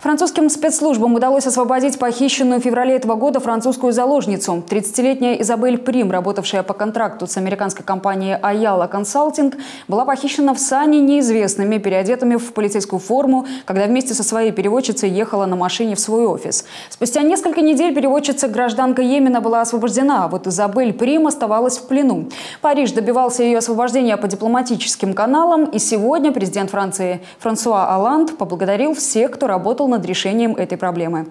Французским спецслужбам удалось освободить похищенную в феврале этого года французскую заложницу. 30-летняя Изабель Прим, работавшая по контракту с американской компанией Ayala Consulting, была похищена в Сане неизвестными, переодетыми в полицейскую форму, когда вместе со своей переводчицей ехала на машине в свой офис. Спустя несколько недель переводчица, гражданка Йемена, была освобождена, а вот Изабель Прим оставалась в плену. Париж добивался ее освобождения по дипломатическим каналам, и сегодня президент Франции Франсуа Олланд поблагодарил всех, кто работал над решением этой проблемы.